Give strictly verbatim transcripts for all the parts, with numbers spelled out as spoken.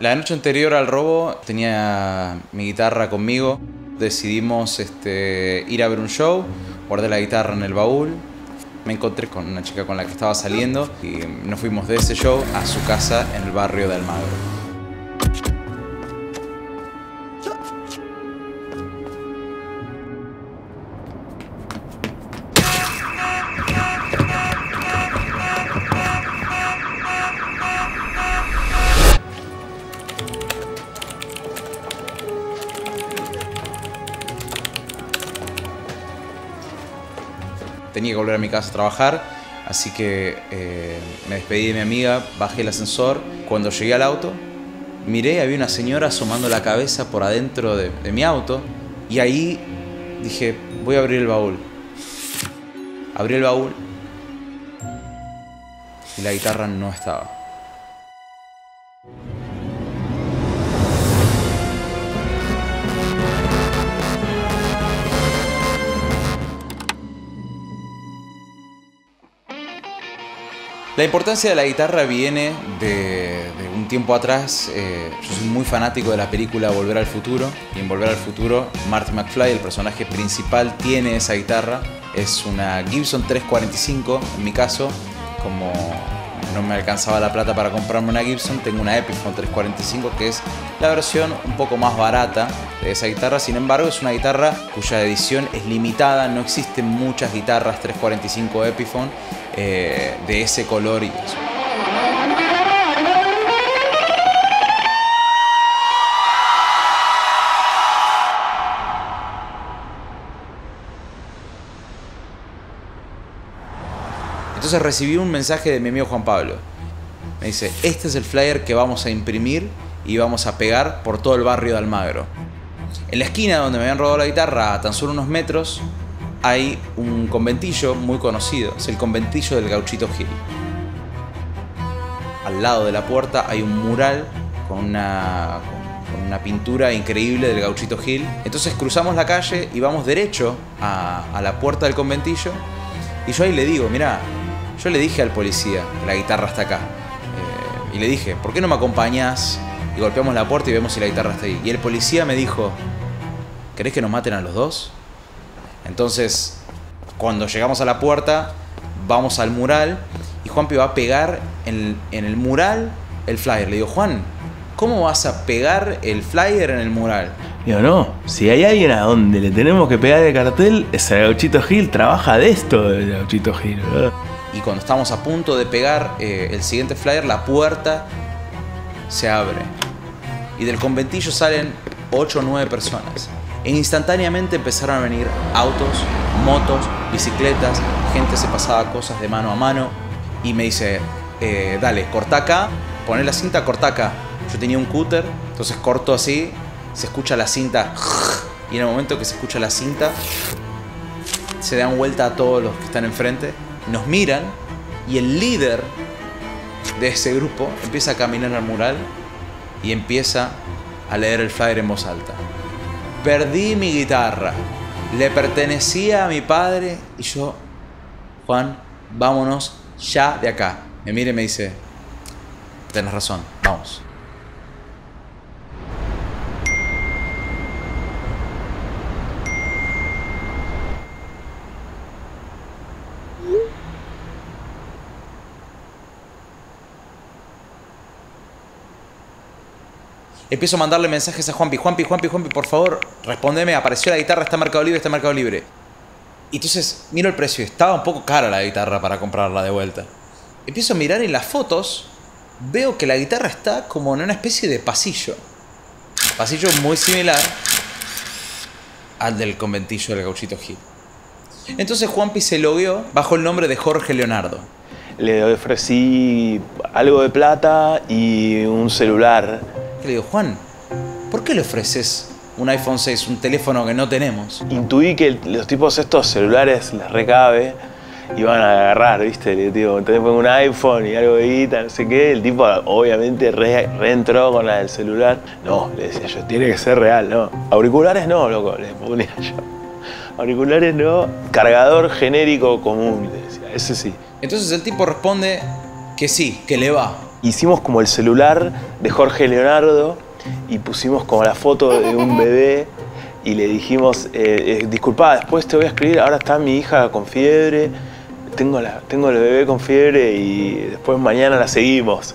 La noche anterior al robo tenía mi guitarra conmigo. Decidimos este, ir a ver un show, guardé la guitarra en el baúl. Me encontré con una chica con la que estaba saliendo y nos fuimos de ese show a su casa en el barrio de Almagro. Tenía que volver a mi casa a trabajar, así que eh, me despedí de mi amiga, bajé el ascensor. Cuando llegué al auto, miré, había una señora asomando la cabeza por adentro de, de mi auto y ahí dije, voy a abrir el baúl. Abrí el baúl y la guitarra no estaba. La importancia de la guitarra viene de, de un tiempo atrás. Eh, yo soy muy fanático de la película Volver al Futuro. Y en Volver al Futuro, Marty McFly, el personaje principal, tiene esa guitarra. Es una Gibson tres cuarenta y cinco, en mi caso. Como no me alcanzaba la plata para comprarme una Gibson, tengo una Epiphone tres cuarenta y cinco, que es la versión un poco más barata de esa guitarra. Sin embargo, es una guitarra cuya edición es limitada. No existen muchas guitarras tres cuarenta y cinco Epiphone Eh, de ese color y eso. Entonces recibí un mensaje de mi amigo Juan Pablo. Me dice, este es el flyer que vamos a imprimir y vamos a pegar por todo el barrio de Almagro. En la esquina donde me habían robado la guitarra, a tan solo unos metros, hay un conventillo muy conocido, es el conventillo del Gauchito Gil. Al lado de la puerta hay un mural con una, con una pintura increíble del Gauchito Gil. Entonces cruzamos la calle y vamos derecho a, a la puerta del conventillo y yo ahí le digo, mirá, yo le dije al policía que la guitarra está acá. Eh, y le dije, ¿por qué no me acompañás? Y golpeamos la puerta y vemos si la guitarra está ahí. Y el policía me dijo, ¿querés que nos maten a los dos? Entonces, cuando llegamos a la puerta, vamos al mural y Juanpi va a pegar en, en el mural el flyer. Le digo, Juan, ¿cómo vas a pegar el flyer en el mural? Digo, no, si hay alguien a donde le tenemos que pegar el cartel, es el Gauchito Gil, trabaja de esto el Gauchito Gil, ¿verdad? Y cuando estamos a punto de pegar eh, el siguiente flyer, la puerta se abre. Y del conventillo salen ocho o nueve personas. E instantáneamente empezaron a venir autos, motos, bicicletas, gente se pasaba cosas de mano a mano y me dice, eh, dale, cortá acá, poné la cinta, cortá acá. Yo tenía un cúter, entonces corto así, se escucha la cinta y en el momento que se escucha la cinta se dan vuelta a todos los que están enfrente, nos miran y el líder de ese grupo empieza a caminar al mural y empieza a leer el flyer en voz alta. Perdí mi guitarra, le pertenecía a mi padre y yo, Juan, vámonos ya de acá. Me mira y me dice, tenés razón, vamos. Empiezo a mandarle mensajes a Juanpi, Juanpi, Juanpi, Juanpi, por favor, respóndeme, apareció la guitarra, está en Mercado Libre, está en Mercado Libre. Y entonces miro el precio, estaba un poco cara la guitarra para comprarla de vuelta. Empiezo a mirar en las fotos, veo que la guitarra está como en una especie de pasillo. Pasillo muy similar al del conventillo del Gauchito Gil. Entonces Juanpi se logueó bajo el nombre de Jorge Leonardo. Le ofrecí algo de plata y un celular. Le digo, Juan, ¿por qué le ofreces un iPhone seis, un teléfono que no tenemos? Intuí que los tipos estos celulares les recabe y van a agarrar, ¿viste? Le digo, te pongo un iPhone y algo de guita, no sé qué. El tipo obviamente re, reentró con la del celular. No, le decía yo, tiene que ser real, ¿no? Auriculares no, loco, le ponía yo. Auriculares no, cargador genérico común, le decía, ese sí. Entonces el tipo responde que sí, que le va. hicimos como el celular de Jorge Leonardo y pusimos como la foto de un bebé y le dijimos, eh, eh, disculpa, después te voy a escribir, ahora está mi hija con fiebre, tengo, la, tengo el bebé con fiebre y después mañana la seguimos.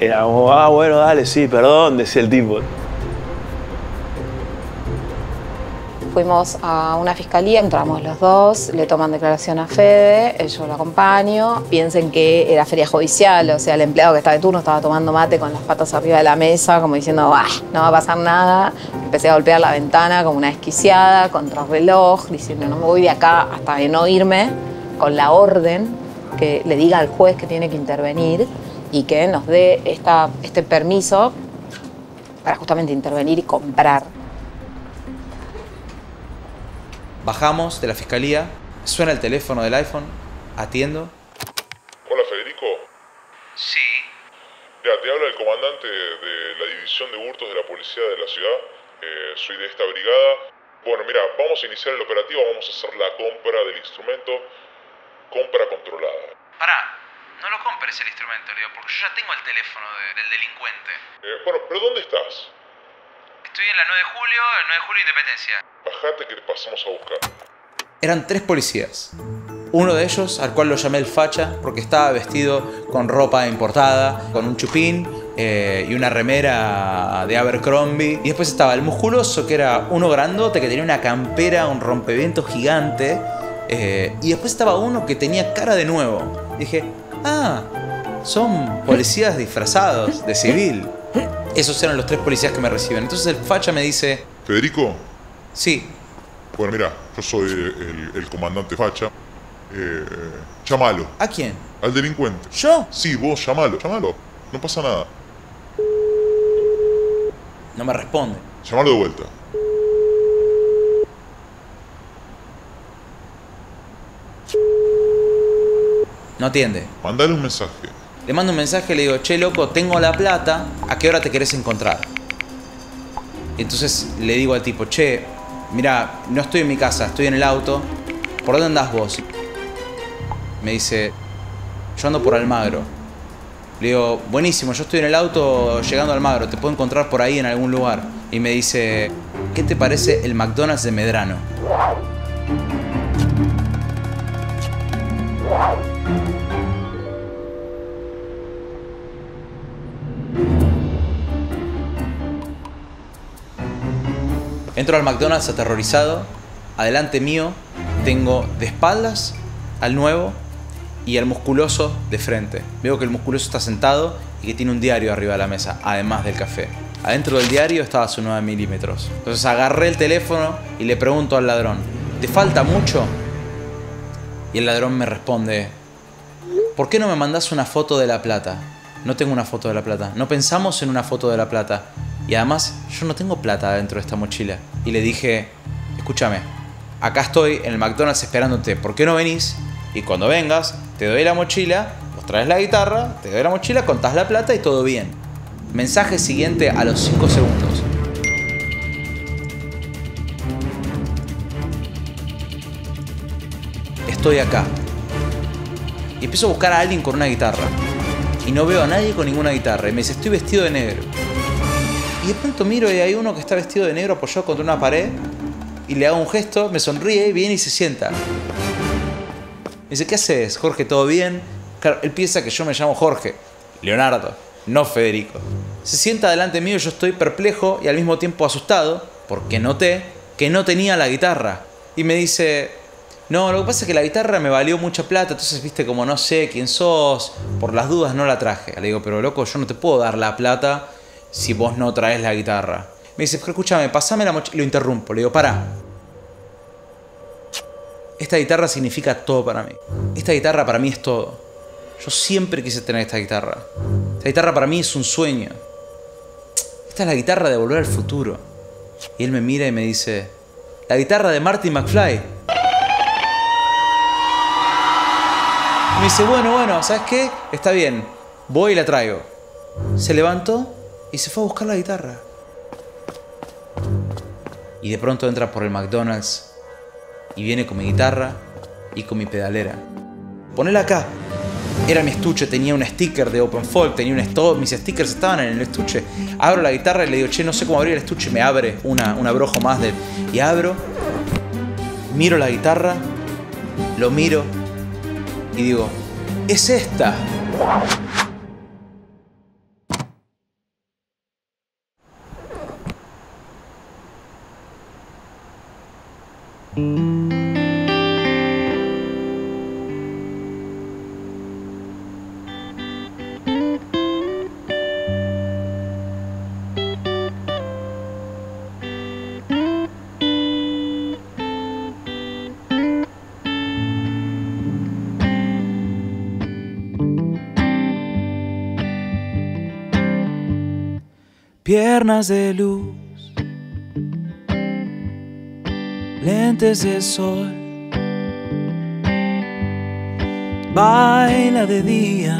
Era como, ah, bueno, dale, sí, perdón, decía el tipo. Fuimos a una fiscalía, entramos los dos, le toman declaración a Fede, yo lo acompaño. Piensen que era feria judicial, o sea, el empleado que estaba de turno estaba tomando mate con las patas arriba de la mesa, como diciendo, ¡ah, no va a pasar nada! Empecé a golpear la ventana como una desquiciada, contra el reloj, diciendo, no me voy de acá hasta de no irme, con la orden que le diga al juez que tiene que intervenir y que nos dé esta, este permiso para justamente intervenir y comprar. Bajamos de la fiscalía, suena el teléfono del iPhone, atiendo. Hola, Federico. Sí. Ya, te habla el comandante de la división de hurtos de la policía de la ciudad. Eh, soy de esta brigada. Bueno, mira, vamos a iniciar el operativo, vamos a hacer la compra del instrumento. Compra controlada. Pará, no lo compres el instrumento, Leo, porque yo ya tengo el teléfono de, del delincuente. Eh, bueno, pero ¿dónde estás? Estoy en la nueve de julio, el nueve de julio Independencia. Bajate que te pasamos a buscar. Eran tres policías. Uno de ellos, al cual lo llamé el facha, porque estaba vestido con ropa importada, con un chupín eh, y una remera de Abercrombie. Y después estaba el musculoso, que era uno grandote, que tenía una campera, un rompevientos gigante. Eh, y después estaba uno que tenía cara de nuevo. Y dije, ah, son policías disfrazados de civil. Esos eran los tres policías que me reciben. Entonces el facha me dice... ¿Federico? Sí. Bueno, mira, yo soy el, el comandante facha. Eh, llámalo. ¿A quién? Al delincuente. ¿Yo? Sí, vos llámalo, llámalo. No pasa nada. No me responde. Llámalo de vuelta. No atiende. Mandale un mensaje. Le mando un mensaje, le digo, che, loco, tengo la plata, ¿a qué hora te querés encontrar? Entonces le digo al tipo, che, mirá, no estoy en mi casa, estoy en el auto, ¿por dónde andás vos? Me dice, yo ando por Almagro. Le digo, buenísimo, yo estoy en el auto llegando a Almagro, te puedo encontrar por ahí en algún lugar. Y me dice, ¿qué te parece el McDonald's de Medrano? Entro al McDonald's aterrorizado, adelante mío tengo de espaldas al nuevo y al musculoso de frente. Veo que el musculoso está sentado y que tiene un diario arriba de la mesa, además del café. Adentro del diario estaba su nueve milímetros. Entonces agarré el teléfono y le pregunto al ladrón, ¿te falta mucho? Y el ladrón me responde, ¿por qué no me mandás una foto de la plata? No tengo una foto de la plata, no pensamos en una foto de la plata. Y además, yo no tengo plata dentro de esta mochila. Y le dije, escúchame, acá estoy en el McDonald's esperándote, ¿por qué no venís? Y cuando vengas, te doy la mochila, vos traes la guitarra, te doy la mochila, contás la plata y todo bien. Mensaje siguiente a los cinco segundos. Estoy acá. Y empiezo a buscar a alguien con una guitarra. Y no veo a nadie con ninguna guitarra. Y me dice, estoy vestido de negro. Y de pronto miro y hay uno que está vestido de negro apoyado contra una pared y le hago un gesto, me sonríe y viene y se sienta. Me dice, ¿qué haces, Jorge? ¿Todo bien? Claro, él piensa que yo me llamo Jorge, Leonardo, no Federico. Se sienta delante mío y yo estoy perplejo y al mismo tiempo asustado porque noté que no tenía la guitarra. Y me dice, no, lo que pasa es que la guitarra me valió mucha plata, entonces viste como no sé quién sos, por las dudas no la traje. Le digo, pero loco, yo no te puedo dar la plata si vos no traes la guitarra. Me dice, pero escúchame, pasame la mochila. Lo interrumpo, le digo, pará. Esta guitarra significa todo para mí. Esta guitarra para mí es todo. Yo siempre quise tener esta guitarra. Esta guitarra para mí es un sueño. Esta es la guitarra de Volver al Futuro. Y él me mira y me dice, la guitarra de Marty McFly. Y me dice, bueno, bueno, ¿sabes qué? Está bien, voy y la traigo. Se levantó y se fue a buscar la guitarra. Y de pronto entra por el McDonald's y viene con mi guitarra y con mi pedalera. Ponela acá. Era mi estuche, tenía un sticker de Open Folk, tenía un todos mis stickers estaban en el estuche. Abro la guitarra y le digo, che, no sé cómo abrir el estuche. Me abre una, un abrojo más de... Y abro, miro la guitarra, lo miro y digo, ¡es esta! Piernas de luz, lentes de sol, baila de día,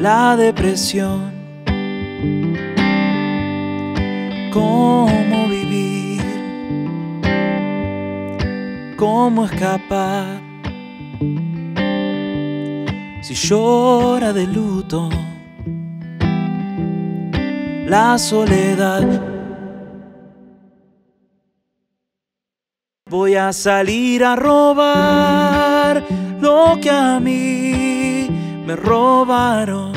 la depresión, cómo vivir, cómo escapar, si llora de luto, la soledad. Voy a salir a robar lo que a mí me robaron.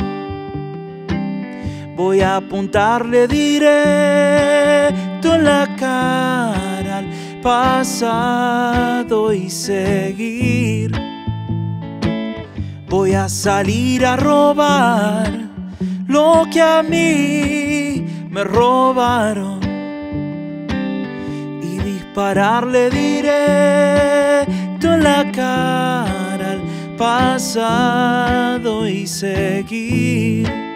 Voy a apuntarle directo en la cara al pasado y seguir. Voy a salir a robar lo que a mí me robaron y dispararle directo en la cara al pasado y seguir.